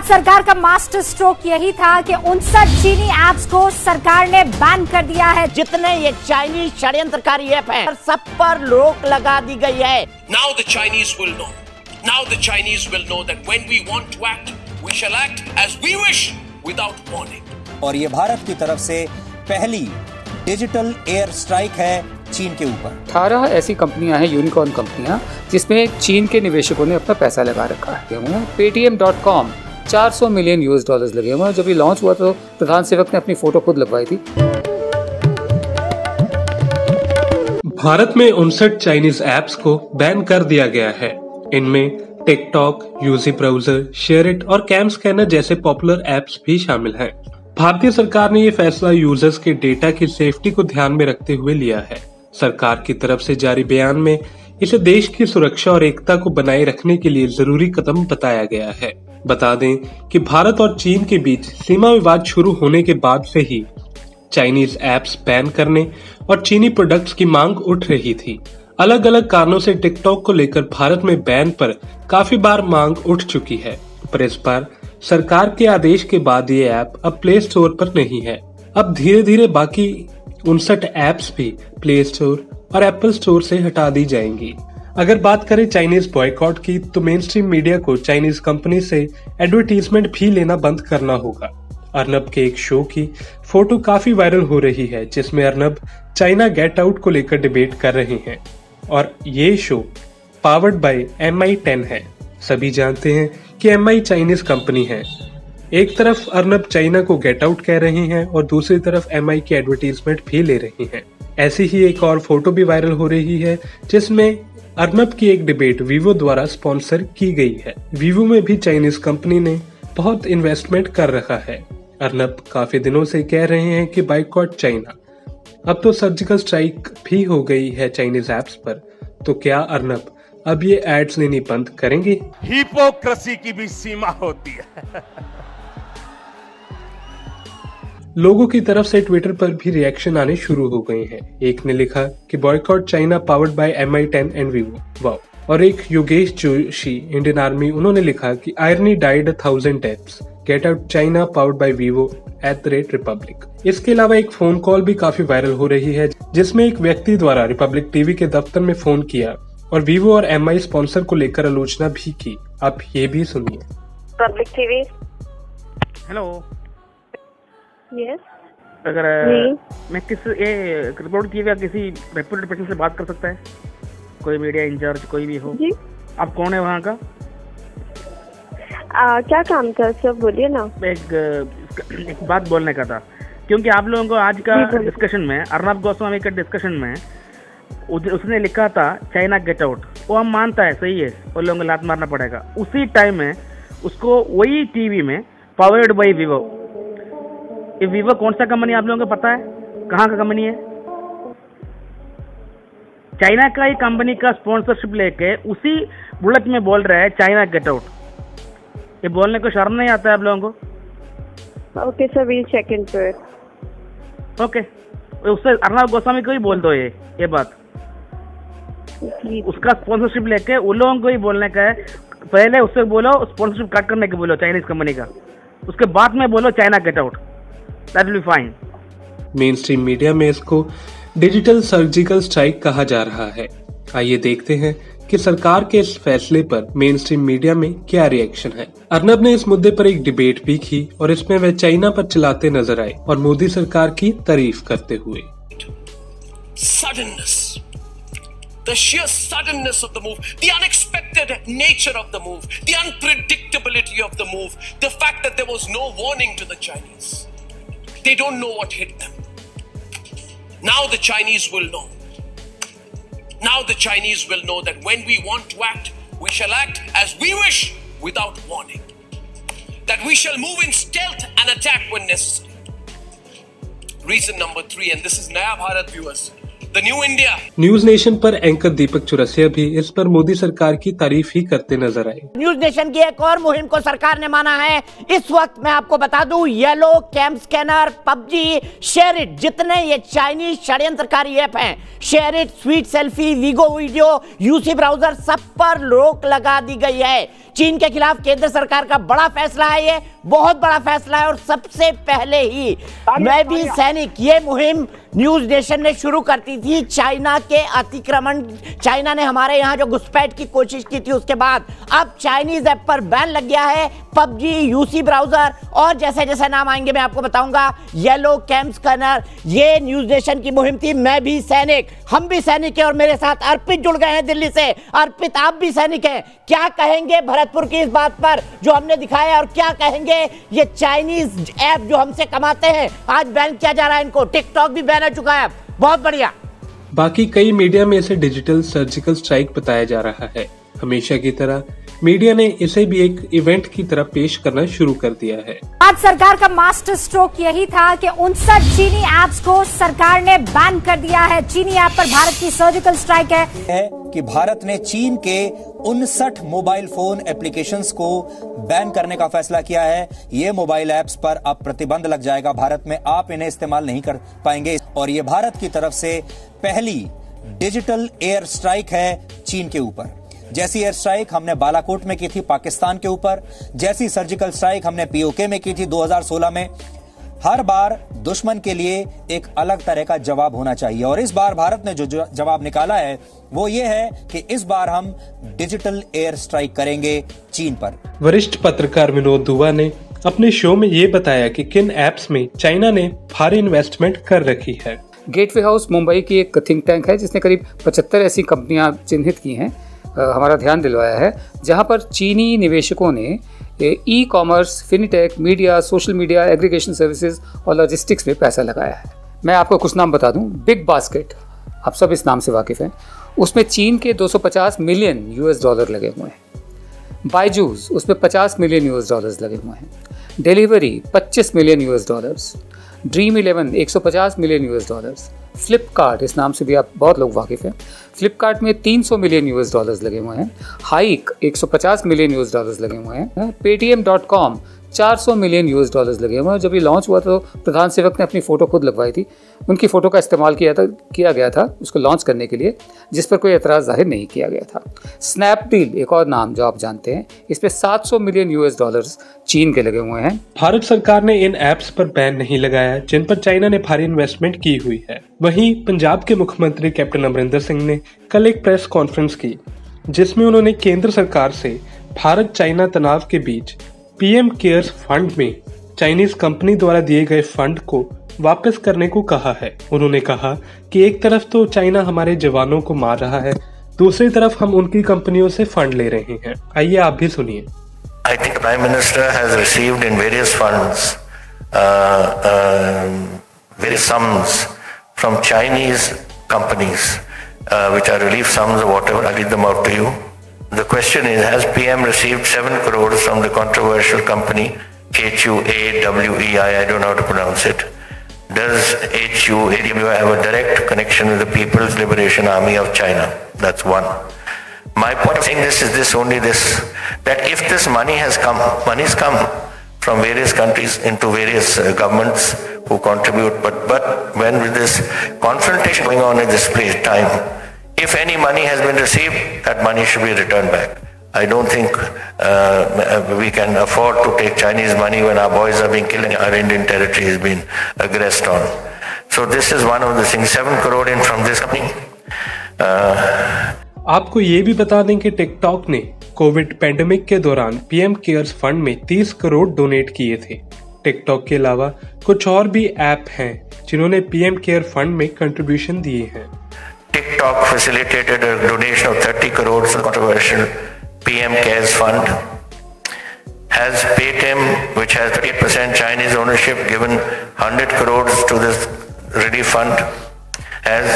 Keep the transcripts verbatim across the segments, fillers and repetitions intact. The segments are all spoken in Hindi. भारत सरकार का मास्टर स्ट्रोक यही था कि उनसठ चीनी ऐप्स को सरकार ने बैन कर दिया है। जितने ये चाइनीज षड्यंत्रकारी ऐप हैं, सब पर रोक लगा दी गई है। Now the Chinese will know. Now the Chinese will know that when we want to act, we shall act as we wish without warning. और ये भारत की तरफ से पहली डिजिटल एयर स्ट्राइक है चीन के ऊपर। अठारह ऐसी कंपनियां हैं, यूनिकॉर्न कंपनियां, जिसमें चीन के निवेशकों ने अपना पैसा लगा रखा है। पेटीएम डॉट कॉम चार सौ मिलियन यूएस डॉलर्स लगे हुए हैं। जब ये लॉन्च हुआ तो प्रधान सेवक ने अपनी फोटो खुद लगवाई थी। भारत में उनसठ चाइनीज एप्स को बैन कर दिया गया है। इनमें टिकटॉक, यूसी ब्राउजर, शेयरइट और कैम स्कैनर जैसे पॉपुलर एप्स भी शामिल हैं। भारतीय सरकार ने ये फैसला यूजर्स के डेटा की सेफ्टी को ध्यान में रखते हुए लिया है। सरकार की तरफ से जारी बयान में इसे देश की सुरक्षा और एकता को बनाए रखने के लिए जरूरी कदम बताया गया है। बता दें कि भारत और चीन के बीच सीमा विवाद शुरू होने के बाद से ही चाइनीज एप्स बैन करने और चीनी प्रोडक्ट्स की मांग उठ रही थी। अलग अलग कारणों से टिकटॉक को लेकर भारत में बैन पर काफी बार मांग उठ चुकी है, पर इस बार सरकार के आदेश के बाद ये ऐप अब प्ले स्टोर पर नहीं है। अब धीरे धीरे बाकी उनसठ ऐप्स भी प्ले स्टोर और एप्पल स्टोर से हटा दी जाएंगी। अगर बात करें चाइनीज बॉयकॉट की, तो मेनस्ट्रीम मीडिया को चाइनीज कंपनी से एडवर्टीजमेंट भी लेना बंद करना होगा। अर्नब के एक शो की फोटो काफी वायरल हो रही है, जिसमें अर्नब चाइना गेट आउट को लेकर डिबेट कर रहे हैं और ये show powered by M I ten है। सभी जानते हैं कि एम आई चाइनीज कंपनी है। एक तरफ अर्नब चाइना को गेट आउट कह रही हैं और दूसरी तरफ एम आई की एडवर्टीजमेंट भी ले रही हैं। ऐसी ही एक और फोटो भी वायरल हो रही है, जिसमें अर्नब की एक डिबेट वीवो द्वारा स्पॉन्सर की गई है। वीवो में भी चाइनीज कंपनी ने बहुत इन्वेस्टमेंट कर रखा है। अर्नब काफी दिनों से कह रहे हैं कि बाइकॉट चाइना। अब तो सर्जिकल स्ट्राइक भी हो गई है चाइनीज एप्स पर, तो क्या अर्नब अब ये एड्स लेनी बंद करेंगे? हिपोक्रेसी की भी सीमा होती है। लोगों की तरफ से ट्विटर पर भी रिएक्शन आने शुरू हो गए हैं। एक ने लिखा कि boycott China powered by M I ten and Vivo, wow. और एक योगेश जोशी, इंडियन आर्मी, उन्होंने लिखा कि irony died a thousand deaths, get out China powered by Vivo at the rate Republic. इसके अलावा एक फोन कॉल भी काफी वायरल हो रही है, जिसमें एक व्यक्ति द्वारा रिपब्लिक टीवी के दफ्तर में फोन किया और वीवो और एम आई स्पॉन्सर को लेकर आलोचना भी की। आप ये भी सुनिए। पब्लिक टीवी, हेलो, यस, अगर मैं किस ए रिपोर्ट किए हुए किसी रेप्यूटेड पर्सन से बात कर सकता है? कोई मीडिया इंचार्ज, कोई भी हो जी? आप कौन है वहाँ का? आ, क्या काम था सर, बोलिए ना। एक, एक बात बोलने का था, क्योंकि आप लोगों को आज का डिस्कशन में अर्नब गोस्वामी के डिस्कशन में उसने लिखा था चाइना गेट आउट, वो हम मानता है, सही है, और लोगों को लात मारना पड़ेगा। उसी टाइम में उसको वही टीवी में पावर्ड बाय वीवो, ये वीवो कौन सा कंपनी आप लोगों को पता है? कहाँ का कंपनी है? चाइना का ही कंपनी का स्पॉन्सरशिप लेके उसी बुलेट में बोल रहा है चाइना गेट आउट। ये बोलने को शर्म नहीं आता है आप लोगों को? Okay sir, we check into it. Okay, उससे अर्नब गोस्वामी को ही बोल दो ये ये बात। उसका स्पॉन्सरशिप लेके उन लोगों को ही बोलने का है। पहले उससे बोलो स्पॉन्सरशिप कट करने के बोलो चाइनीज कंपनी का, उसके बाद में बोलो China get out, that will be fine. Mainstream media में इसको डिजिटल सर्जिकल स्ट्राइक कहा जा रहा है। आइए देखते हैं कि सरकार के इस फैसले पर मेनस्ट्रीम मीडिया में क्या रिएक्शन है। अर्नब ने इस मुद्दे पर एक डिबेट भी की और इसमें वह चाइना पर चिल्लाते नजर आए और मोदी सरकार की तारीफ करते हुए। Suddenness, the sheer suddenness of the move, the unexpected nature of the move, the unpredictability of the move, the fact that there was no warning to the Chinese. They don't know what hit them. Now the Chinese will know. Now the Chinese will know that when we want to act, we shall act as we wish without warning. That we shall move in stealth and attack when necessary. Reason number three, and this is Naya Bharat viewers. The new India. News nation पर एंकर दीपक चौरसिया भी इस पर मोदी सरकार की तारीफ ही करते नजर आए। न्यूज नेशन की एक और मुहिम को सरकार ने माना है। इस वक्त मैं आपको बता दूं, yellow, cam scanner, PUBG, SHAREit, जितने ये चाइनीज षड्यंत्रकारी ऐप हैं, SHAREit, sweet selfie, Vigo video, UC browser, सब पर रोक लगा दी गई है। चीन के खिलाफ केंद्र सरकार का बड़ा फैसला है, ये बहुत बड़ा फैसला है और सबसे पहले ही मैं भी सैनिक। ये मुहिम न्यूज नेशन ने शुरू करती थी चाइना के अतिक्रमण, चाइना ने हमारे यहाँ जो घुसपैठ की कोशिश की थी उसके बाद। अब चाइनीज ऐप पर बैन लग गया है, पबजी, यूसी ब्राउजर और जैसे जैसे नाम आएंगे मैं आपको बताऊंगा, येलो, कैम स्कैनर, ये न्यूज नेशन की मुहिम थी। मैं भी सैनिक, हम भी सैनिक है और मेरे साथ अर्पित जुड़ गए हैं दिल्ली से। अर्पित, आप भी सैनिक हैं, क्या कहेंगे भरतपुर की इस बात पर जो हमने दिखाया, और क्या कहेंगे ये चाइनीज ऐप जो हमसे कमाते हैं आज बैन किया जा रहा है इनको, टिकटॉक भी बैन हो चुका है, बहुत बढ़िया। बाकी कई मीडिया में इसे डिजिटल सर्जिकल स्ट्राइक बताया जा रहा है। हमेशा की तरह मीडिया ने इसे भी एक इवेंट की तरह पेश करना शुरू कर दिया है। आज सरकार का मास्टर स्ट्रोक यही था कि उनसठ चीनी ऐप्स को सरकार ने बैन कर दिया है। चीनी ऐप पर भारत की सर्जिकल स्ट्राइक है कि भारत ने चीन के उनसठ मोबाइल फोन एप्लीकेशंस को बैन करने का फैसला किया है। ये मोबाइल ऐप्स पर अब प्रतिबंध लग जाएगा भारत में, आप इन्हें इस्तेमाल नहीं कर पाएंगे। और ये भारत की तरफ से पहली डिजिटल एयर स्ट्राइक है चीन के ऊपर। जैसी एयर स्ट्राइक हमने बालाकोट में की थी पाकिस्तान के ऊपर, जैसी सर्जिकल स्ट्राइक हमने पीओके में की थी दो हज़ार सोलह में। हर बार दुश्मन के लिए एक अलग तरह का जवाब होना चाहिए और इस बार भारत ने जो जवाब निकाला है वो ये है कि इस बार हम डिजिटल एयर स्ट्राइक करेंगे चीन पर। वरिष्ठ पत्रकार विनोद दुआ ने अपने शो में ये बताया कि किन एप्स में चाइना ने भारी इन्वेस्टमेंट कर रखी है। गेटवे हाउस मुंबई की एक थिंक टैंक है जिसने करीब पचहत्तर ऐसी कंपनियां चिन्हित की हैं, हमारा ध्यान दिलवाया है, जहां पर चीनी निवेशकों ने e commerce, fintech, media, social media, aggregation services और लॉजिस्टिक्स में पैसा लगाया है। मैं आपको कुछ नाम बता दूं, बिग बास्केट, आप सब इस नाम से वाकिफ़ हैं, उसमें चीन के दो सौ पचास मिलियन यूएस डॉलर लगे हुए हैं। बायजूस, उसमें पचास मिलियन यूएस डॉलर्स लगे हुए हैं। डिलीवरी पच्चीस million US dollars. Dream eleven एक सौ पचास मिलियन यूएस डॉलर्स। फ्लिपकार्ट, इस नाम से भी आप बहुत लोग वाकिफ़ हैं, फ्लिपकार्ट में तीन सौ मिलियन यूएस डॉलर्स लगे हुए हैं। हाइक एक सौ पचास मिलियन यूएस डॉलर्स लगे हुए हैं। पेटीएम डॉट कॉम चार सौ मिलियन यूएस डॉलर्स लगे हुए हैं। जब ये लॉन्च हुआ तो प्रधान सेवक ने अपनी फ़ोटो खुद लगवाई थी, उनकी फ़ोटो का इस्तेमाल किया था किया गया था उसको लॉन्च करने के लिए, जिस पर कोई एतराज़ जाहिर नहीं किया गया था। स्नैपडील, एक और नाम जो आप जानते हैं, इस पर सात सौ मिलियन यूएस डॉलर्स चीन के लगे हुए हैं। भारत सरकार ने इन ऐप्स पर बैन नहीं लगाया जिन पर चाइना ने भारी इन्वेस्टमेंट की हुई है। वहीं पंजाब के मुख्यमंत्री कैप्टन अमरिंदर सिंह ने कल एक प्रेस कॉन्फ्रेंस की जिसमें उन्होंने केंद्र सरकार से भारत चाइना तनाव के बीच पीएम केयर्स फंड में चाइनीज कंपनी द्वारा दिए गए फंड को वापस करने को कहा है। उन्होंने कहा कि एक तरफ तो चाइना हमारे जवानों को मार रहा है, दूसरी तरफ हम उनकी कंपनियों से फंड ले रहे हैं। आइए आप भी सुनिए। I think prime minister has received in various funds various sums from Chinese companies which are relief sums, whatever, I read them out to you. The question is, has P M received seven crores from the controversial company H U A W E I, I don't know how to pronounce it. Does H U A W E I have a direct connection with the People's Liberation Army of China? That's one. My point of saying this is this, only this, that if this money has come, money's come from various countries into various uh, governments who contribute, but, but when with this confrontation going on at this place, time, if any money has been received, that money should be returned back. I don't think uh, we can afford to take Chinese money when our boys are being killed and our Indian territory is being aggressed on. So this is one of the things, seven crore in from this company. Uh... आपको ये भी बता दें कि टिकटॉक ने कोविड पैंडेमिक के दौरान पीएम केयर्स फंड में तीस करोड़ डोनेट किए थे। टिकटॉक के अलावा कुछ और भी ऐप हैं जिन्होंने पीएम केयर फंड में कंट्रीब्यूशन दिए हैं। TikTok facilitated a donation of thirty crores to the controversial P M CARES fund. Has Paytm, which has thirty percent Chinese ownership, given one hundred crores to this relief fund? Has,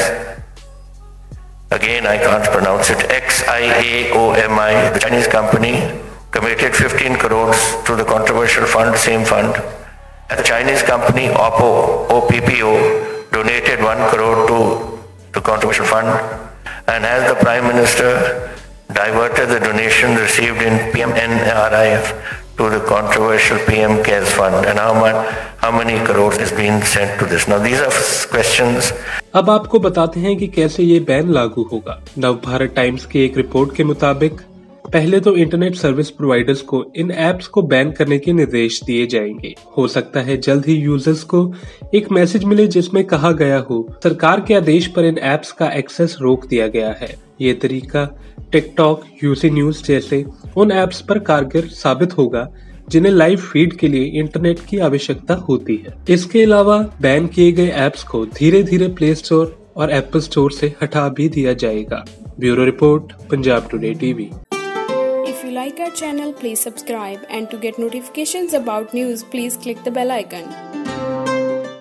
again I can't pronounce it, X I A O M I, the Chinese company, committed fifteen crores to the controversial fund, same fund. The Chinese company Oppo, O P P O, donated one crore to the contribution fund, and has the Prime Minister diverted the donation received in P M N R I F to the controversial P M CARES fund, and how much, how many crores is being sent to this? Now these are questions. अब आपको बताते हैं कि कैसे ये बैन लागू होगा। नव भारत टाइम्स की एक रिपोर्ट के मुताबिक पहले तो इंटरनेट सर्विस प्रोवाइडर्स को इन एप्स को बैन करने के निर्देश दिए जाएंगे। हो सकता है जल्द ही यूजर्स को एक मैसेज मिले जिसमें कहा गया हो सरकार के आदेश पर इन एप्स का एक्सेस रोक दिया गया है। ये तरीका टिकटॉक, यूसी न्यूज जैसे उन एप्स पर कारगर साबित होगा जिन्हें लाइव फीड के लिए इंटरनेट की आवश्यकता होती है। इसके अलावा बैन किए गए एप्स को धीरे धीरे प्ले स्टोर और एप्पल स्टोर से हटा भी दिया जाएगा। Bureau report, Punjab today TV. If you like our channel please subscribe and to get notifications about news please click the bell icon.